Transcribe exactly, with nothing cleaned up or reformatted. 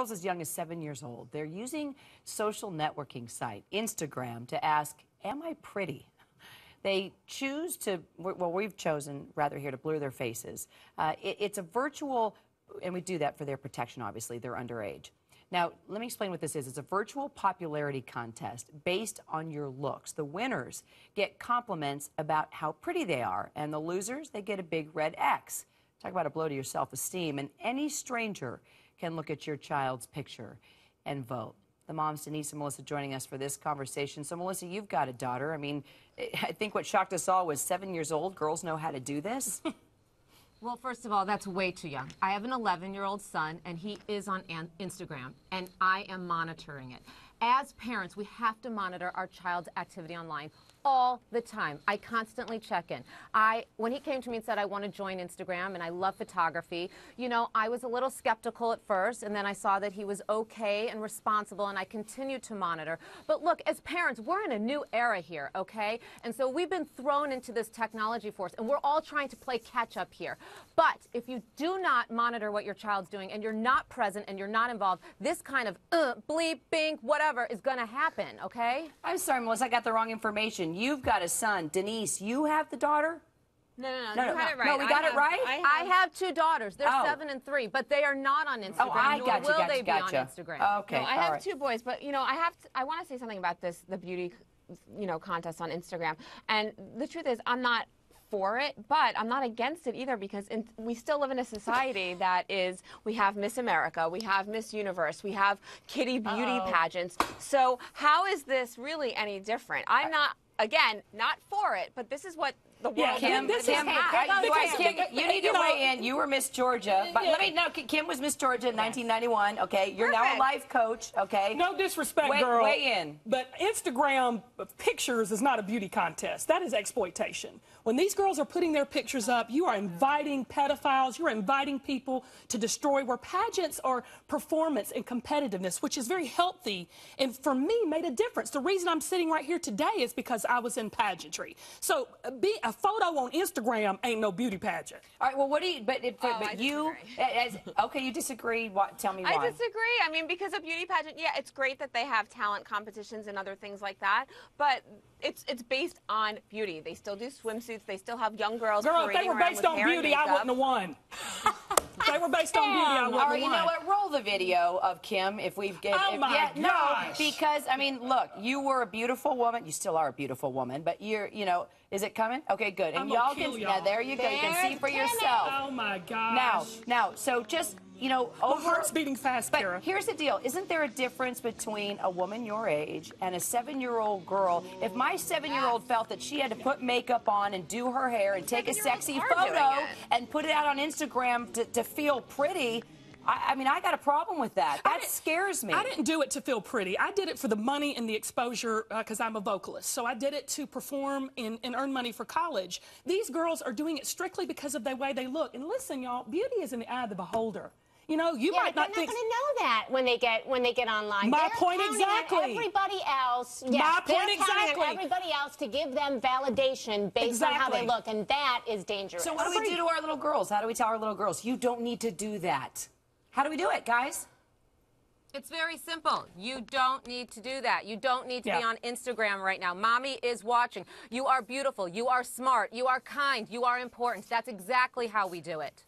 Girls as young as seven years old, they're using social networking site Instagram to ask, am I pretty? They choose to, well, we've chosen rather here to blur their faces. Uh, it, it's a virtual, and we do that for their protection, obviously. They're underage. Now, let me explain what this is. It's a virtual popularity contest based on your looks. The winners get compliments about how pretty they are, and the losers, they get a big red X. Talk about a blow to your self-esteem, and any stranger can look at your child's picture and vote. The moms, Denise and Melissa, joining us for this conversation. So, Melissa, you've got a daughter. I mean, I think what shocked us all was seven years old. Girls know how to do this. Well, first of all, that's way too young. I have an eleven-year-old son, and he is on Instagram, and I am monitoring it. As parents, we have to monitor our child's activity online all the time. I constantly check in. I, when he came to me and said, I want to join Instagram, and I love photography, you know, I was a little skeptical at first, and then I saw that he was okay and responsible, and I continued to monitor. But look, as parents, we're in a new era here, okay? And so we've been thrown into this technology force, and we're all trying to play catch-up here. But if you do not monitor what your child's doing, and you're not present, and you're not involved, this kind of uh, bleep, bink, whatever is going to happen, okay? I'm sorry, Melissa, I got the wrong information. You've got a son. Denise, you have the daughter? No, no, no. No, you no, had no. It right. No, we got have, it right? I have, I have two daughters. They're oh. seven and three, but they are not on Instagram. Oh, I got gotcha, you, Will gotcha, they gotcha. be on Instagram? Okay, no, I have right. two boys, but, you know, I have to, I want to say something about this, the beauty, you know, contest on Instagram. And the truth is, I'm not for it, but I'm not against it either, because in, we still live in a society that is, we have Miss America, we have Miss Universe, we have kitty beauty Uh-oh. pageants. So how is this really any different? I'm not, again, not for it, but this is what the world yeah, Kim, this Kim, is Kim, Kim, Kim, you need to weigh in. You were Miss Georgia, but yeah. let me know, Kim was Miss Georgia in nineteen ninety-one, okay? You're Perfect. now a life coach, okay? No disrespect, weigh, girl. Weigh in. But Instagram pictures is not a beauty contest. That is exploitation. When these girls are putting their pictures up, you are inviting pedophiles, you're inviting people to destroy, where pageants are performance and competitiveness, which is very healthy, and for me, made a difference. The reason I'm sitting right here today is because I was in pageantry. So, be a photo on Instagram ain't no beauty pageant. All right, well, what do you, but, it, but, oh, but you, as, okay, you disagree, what, tell me why. I disagree, I mean, because a beauty pageant, yeah, it's great that they have talent competitions and other things like that, but it's it's based on beauty. They still do swimsuits, they still have young girls Girl, parading if they were based on beauty, I wouldn't have won. They were based on beauty, I wouldn't have won. You know what, roll the video of Kim if we've get, oh if, my yeah, gosh. No, because, I mean, look, you were a beautiful woman, you still are a beautiful woman, but you're, you know, is it coming? Okay, good. And y'all can, yeah, there you go. You can see for yourself. Oh my gosh. Now, now, so just, you know, over. My heart's beating fast, Kara. But here's the deal. Isn't there a difference between a woman your age and a seven-year-old girl? If my seven-year-old felt that she had to put makeup on and do her hair and take a sexy photo and put it out on Instagram to, to feel pretty, I, I mean, I got a problem with that. That scares me. I didn't do it to feel pretty. I did it for the money and the exposure, because uh, I'm a vocalist. So I did it to perform and, and earn money for college. These girls are doing it strictly because of the way they look. And listen, y'all, beauty is in the eye of the beholder. You know, you yeah, might not think. They're not going to know that when they get when they get online. My they're point exactly. On everybody else. Yes, My they're point exactly. On everybody else to give them validation based exactly. on how they look, and that is dangerous. So what do we do to our little girls? How do we tell our little girls, you don't need to do that? How do we do it, guys? It's very simple. You don't need to do that. You don't need to yeah. be on Instagram right now. Mommy is watching. You are beautiful. You are smart. You are kind. You are important. That's exactly how we do it.